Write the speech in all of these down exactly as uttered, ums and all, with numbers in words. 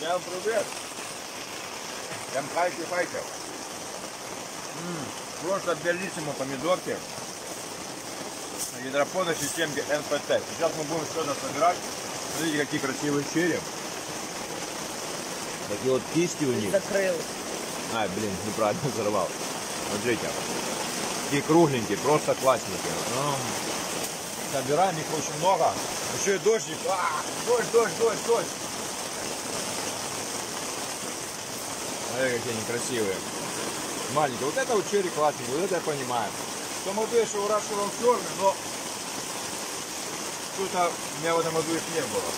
Всем привет! Всем хайки-хайки! Просто белиссимо помидорки на гидропонной системке эн пэ тэ. Сейчас мы будем что-то собирать. Смотрите, какие красивые черри. Такие вот кисти у них. Закрыл. Ай, блин, неправильно взорвал. Смотрите. Такие кругленькие, просто классненькие. Собираем их очень много. Еще и дождик. А, дождь, дождь, дождь, дождь. Смотри, какие они красивые. Маленькие. Вот это вот черри классненькие, вот это я понимаю. Что мы еще выращивал черный, но что-то у меня в этом году их не было.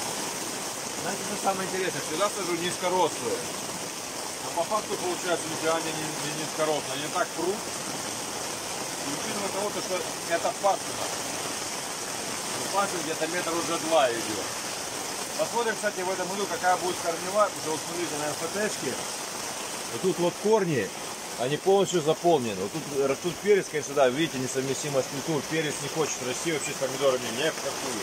Знаете, что самое интересное? Всегда сажу низкорослые. А по факту получается, нифига они не, не низкорослые. Они так прут. И учитывая того, что это пасына. Пасына где-то метр уже два идет. Посмотрим, кстати, в этом году, какая будет корневая. Уже вот смотрите на эф тэ-шке. Вот тут вот корни, они полностью заполнены. Вот тут растут перец, конечно, да, видите, несовместимость нету. Перец не хочет расти вообще с помидорами ни в какую.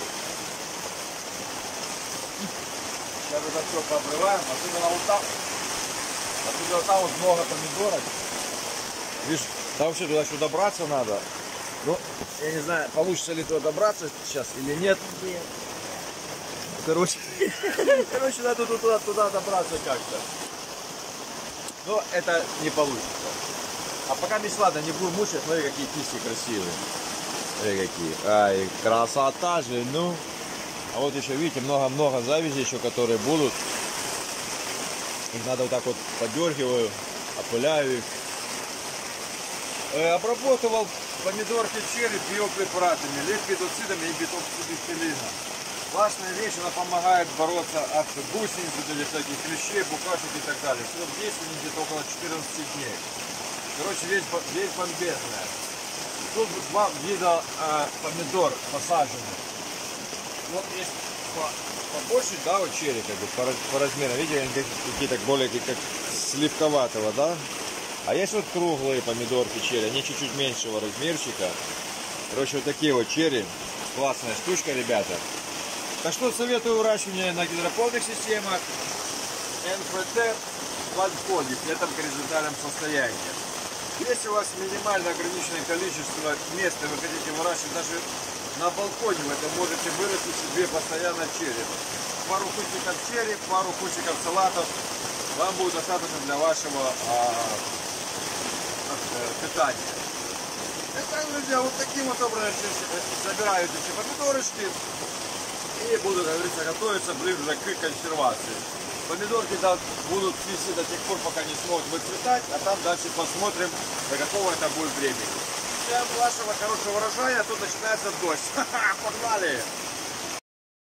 Сейчас это все пообрываем. Отсюда на вот там, отсюда вот там вот много помидорок. Видишь, там вообще туда еще добраться надо. Ну, я не знаю, получится ли туда добраться сейчас или нет. Нет. Короче, короче, надо туда-туда добраться как-то. Но это не получится. А пока не сладко, не буду мучать. Смотри, какие кисти красивые. Смотри, какие. Ай, красота же, ну. А вот еще, видите, много-много завязей еще, которые будут. Их надо вот так вот подергиваю, опыляю их. Э, обработывал помидорки черри биопрепаратами, лептоцидами и бетоксидистилином. Классная вещь, она помогает бороться от гусениц, всяких клещей, букашек и так далее. Срок действия где-то около четырнадцати дней. Короче, вещь, вещь бомбезная. Тут два вида э, помидор посажены. Вот есть побольше, да, вот черри как бы, по, по размеру. Видите, они какие-то более как сливковатого, да? А есть вот круглые помидорки черри, они чуть-чуть меньшего размерчика. Короче, вот такие вот черри. Классная штучка, ребята. Так что советую выращивание на гидропонных системах эн пэ тэ в подходе, при этом горизонтальном состоянии. Если у вас минимально ограниченное количество места, вы хотите выращивать даже на балконе, вы это можете вырастить себе постоянно черри. Пару кустиков черри, пару кустиков салатов вам будет достаточно для вашего а, питания. Итак, друзья, вот таким вот образом собираю эти помидорочки. И будут, как говорится, готовиться ближе к консервации. Помидорки да, будут цвести до тех пор, пока не смогут выцветать, а там дальше посмотрим, до какого это будет времени. Всем вашего хорошего урожая, а тут начинается дождь. Погнали!